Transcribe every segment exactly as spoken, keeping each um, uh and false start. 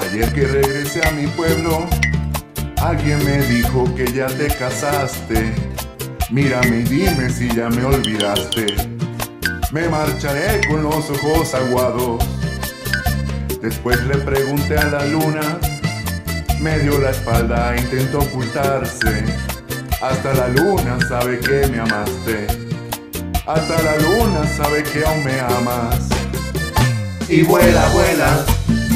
Ayer que regresé a mi pueblo, alguien me dijo que ya te casaste. Mírame y dime si ya me olvidaste. Me marcharé con los ojos aguados. Después le pregunté a la luna, me dio la espalda e intentó ocultarse. Hasta la luna sabe que me amaste. Hasta la luna sabe que aún me amas. Y vuela, vuela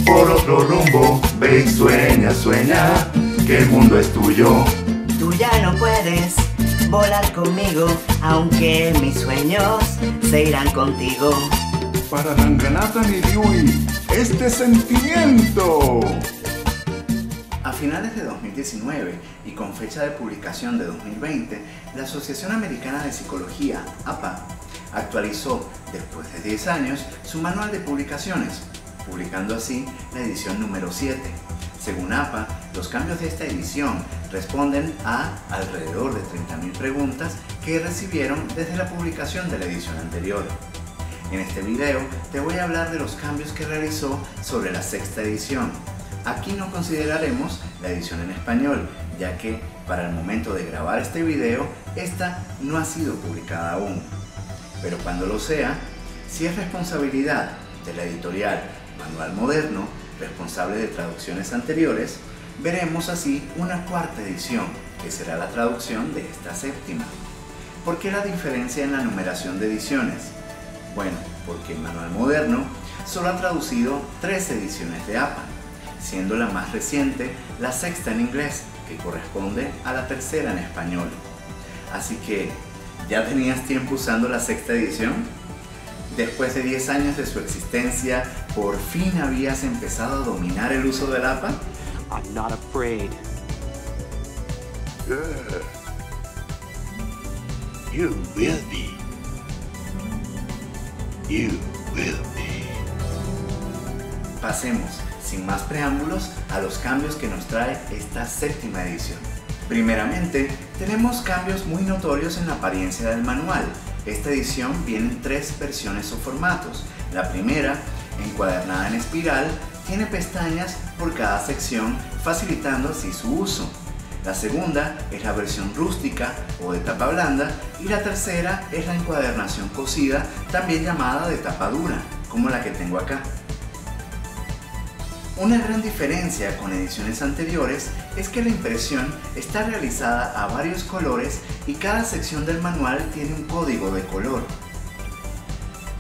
por otro rumbo. Ve y sueña, sueña que el mundo es tuyo. Tú ya no puedes volar conmigo, aunque mis sueños se irán contigo. Para Ranganathan y Diyui, este sentimiento. A finales de dos mil diecinueve y con fecha de publicación de dos mil veinte, la Asociación Americana de Psicología, A P A, actualizó, después de diez años, su manual de publicaciones, publicando así la edición número siete. Según A P A, los cambios de esta edición responden a alrededor de treinta mil preguntas que recibieron desde la publicación de la edición anterior. En este video te voy a hablar de los cambios que realizó sobre la sexta edición. Aquí no consideraremos la edición en español, ya que para el momento de grabar este video, esta no ha sido publicada aún. Pero cuando lo sea, si es responsabilidad de la editorial Manual Moderno, responsable de traducciones anteriores, veremos así una cuarta edición, que será la traducción de esta séptima. ¿Por qué la diferencia en la numeración de ediciones? Bueno, porque Manual Moderno solo ha traducido tres ediciones de A P A, siendo la más reciente la sexta en inglés, que corresponde a la tercera en español. Así que, ¿ya tenías tiempo usando la sexta edición? Después de diez años de su existencia, ¿por fin habías empezado a dominar el uso del A P A? I'm not afraid. Yeah. You will be. You will be. Pasemos, sin más preámbulos, a los cambios que nos trae esta séptima edición. Primeramente, tenemos cambios muy notorios en la apariencia del manual. Esta edición viene en tres versiones o formatos. La primera, encuadernada en espiral, tiene pestañas por cada sección, facilitando así su uso. La segunda es la versión rústica o de tapa blanda, y la tercera es la encuadernación cosida, también llamada de tapa dura, como la que tengo acá. Una gran diferencia con ediciones anteriores es que la impresión está realizada a varios colores y cada sección del manual tiene un código de color.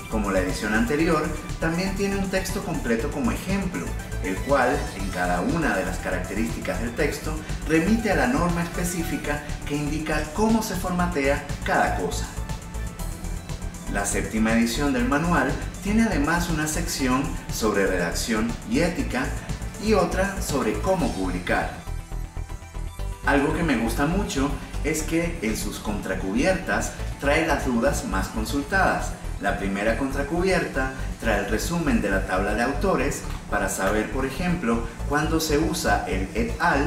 Como la edición anterior, también tiene un texto completo como ejemplo, el cual, en cada una de las características del texto, remite a la norma específica que indica cómo se formatea cada cosa. La séptima edición del manual tiene además una sección sobre redacción y ética y otra sobre cómo publicar. Algo que me gusta mucho es que en sus contracubiertas trae las dudas más consultadas. La primera contracubierta trae el resumen de la tabla de autores para saber, por ejemplo, cuándo se usa el et al,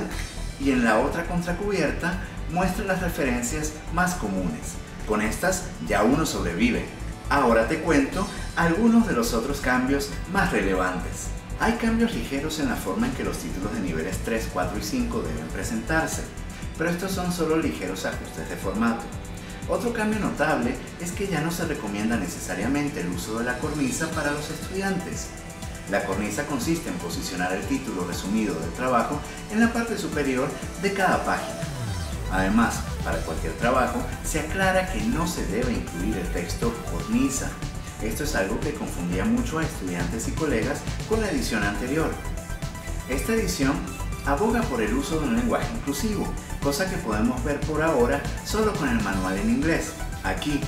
y en la otra contracubierta muestra las referencias más comunes. Con estas ya uno sobrevive. Ahora te cuento algunos de los otros cambios más relevantes. Hay cambios ligeros en la forma en que los títulos de niveles tres, cuatro y cinco deben presentarse, pero estos son solo ligeros ajustes de formato. Otro cambio notable es que ya no se recomienda necesariamente el uso de la cornisa para los estudiantes. La cornisa consiste en posicionar el título resumido del trabajo en la parte superior de cada página. Además, para cualquier trabajo, se aclara que no se debe incluir el texto cornisa. Esto es algo que confundía mucho a estudiantes y colegas con la edición anterior. Esta edición aboga por el uso de un lenguaje inclusivo, cosa que podemos ver por ahora solo con el manual en inglés. Aquí,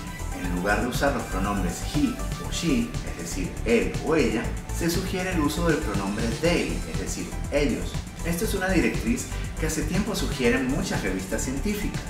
en lugar de usar los pronombres he o she, es decir, él o ella, se sugiere el uso del pronombre they, es decir, ellos. Esto es una directriz que hace tiempo sugieren muchas revistas científicas,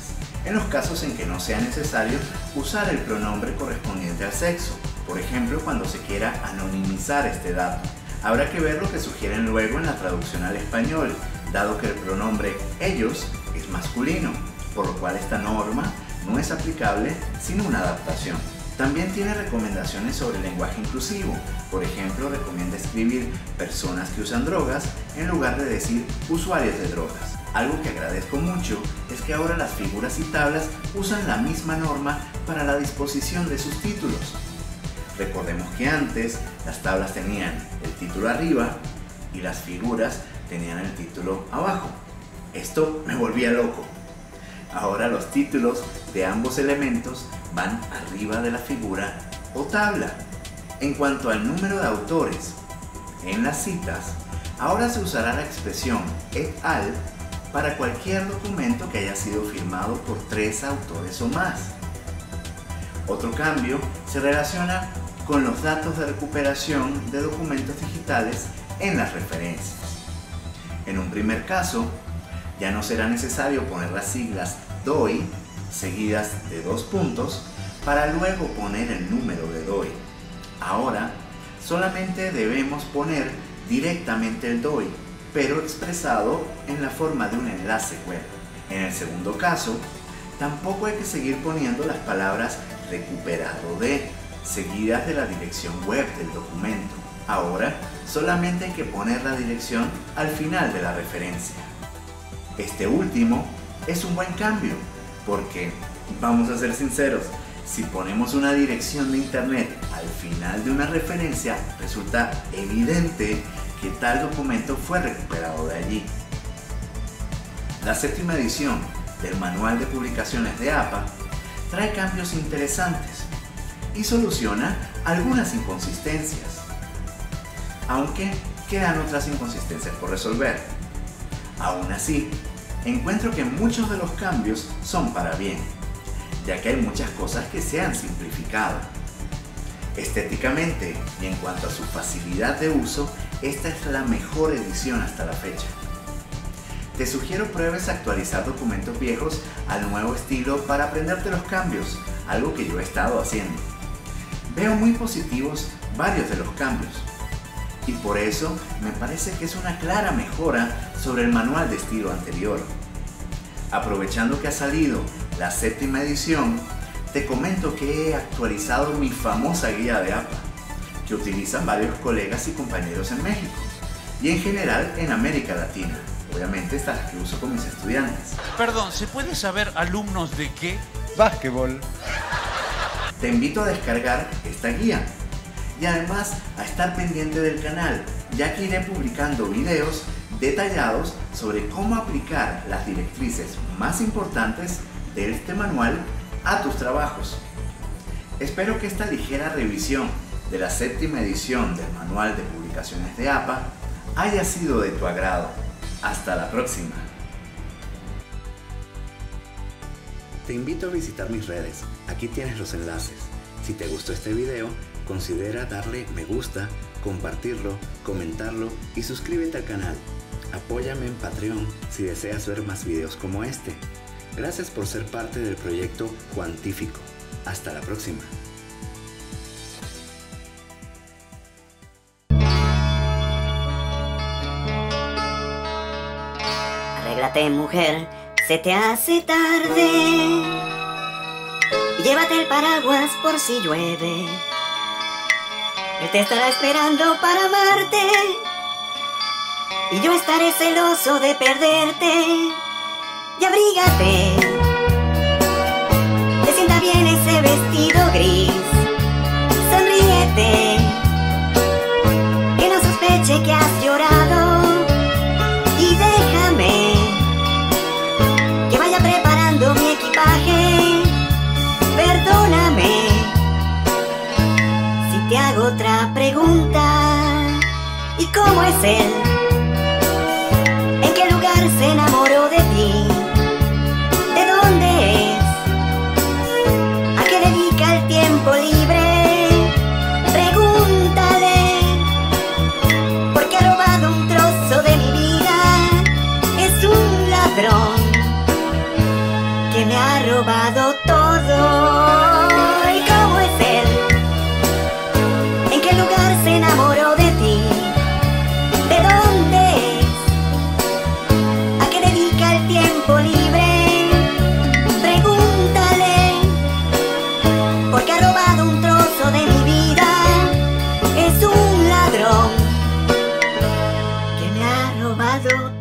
en los casos en que no sea necesario usar el pronombre correspondiente al sexo, por ejemplo, cuando se quiera anonimizar este dato. Habrá que ver lo que sugieren luego en la traducción al español, dado que el pronombre ellos es masculino, por lo cual esta norma no es aplicable sin una adaptación. También tiene recomendaciones sobre el lenguaje inclusivo, por ejemplo, recomienda escribir personas que usan drogas en lugar de decir usuarios de drogas. Algo que agradezco mucho es que ahora las figuras y tablas usan la misma norma para la disposición de sus títulos. Recordemos que antes las tablas tenían el título arriba y las figuras tenían el título abajo. Esto me volvía loco. Ahora los títulos de ambos elementos van arriba de la figura o tabla. En cuanto al número de autores, en las citas, ahora se usará la expresión et al para cualquier documento que haya sido firmado por tres autores o más. Otro cambio se relaciona con los datos de recuperación de documentos digitales en las referencias. En un primer caso, ya no será necesario poner las siglas D O I seguidas de dos puntos para luego poner el número de D O I. Ahora solamente debemos poner directamente el D O I, pero expresado en la forma de un enlace web. En el segundo caso, tampoco hay que seguir poniendo las palabras recuperado de seguidas de la dirección web del documento. Ahora solamente hay que poner la dirección al final de la referencia. Este último es un buen cambio porque, vamos a ser sinceros, si ponemos una dirección de internet al final de una referencia, resulta evidente que tal documento fue recuperado de allí. La séptima edición del Manual de Publicaciones de A P A trae cambios interesantes y soluciona algunas inconsistencias, aunque quedan otras inconsistencias por resolver. Aún así, encuentro que muchos de los cambios son para bien, ya que hay muchas cosas que se han simplificado. Estéticamente y en cuanto a su facilidad de uso, esta es la mejor edición hasta la fecha. Te sugiero pruebes actualizar documentos viejos al nuevo estilo para aprenderte los cambios, algo que yo he estado haciendo. Veo muy positivos varios de los cambios y por eso me parece que es una clara mejora sobre el manual de estilo anterior. Aprovechando que ha salido la séptima edición, te comento que he actualizado mi famosa guía de A P A, que utilizan varios colegas y compañeros en México y en general en América Latina. Obviamente estas las que uso con mis estudiantes. Perdón, ¿se puede saber alumnos de qué? Básquetbol. Te invito a descargar esta guía y además a estar pendiente del canal, ya que iré publicando videos detallados sobre cómo aplicar las directrices más importantes de este manual a tus trabajos. Espero que esta ligera revisión de la séptima edición del Manual de Publicaciones de A P A haya sido de tu agrado. Hasta la próxima. Te invito a visitar mis redes, aquí tienes los enlaces. Si te gustó este video, considera darle me gusta, compartirlo, comentarlo y suscríbete al canal. Apóyame en Patreon si deseas ver más videos como este. Gracias por ser parte del proyecto Cuantífico. Hasta la próxima. Arréglate, mujer, se te hace tarde. Llévate el paraguas por si llueve. Él te estará esperando para amarte y yo estaré celoso de perderte. Y abrígate, te sienta bien ese vestido gris. Sonríete, que no sospeche que has llorado. Y déjame que vaya preparando mi equipaje. Perdóname si te hago otra pregunta. ¿Y cómo es él? ¿En qué lugar se enamoró de ti? ¿De dónde es? ¿A qué dedica el tiempo libre? Pregúntale, porque ha robado un trozo de mi vida. Es un ladrón que me ha robado todo. ¿Y cómo es él? ¿En qué lugar se enamoró de ti? ¿De dónde es? ¿A qué dedica el tiempo libre? lado.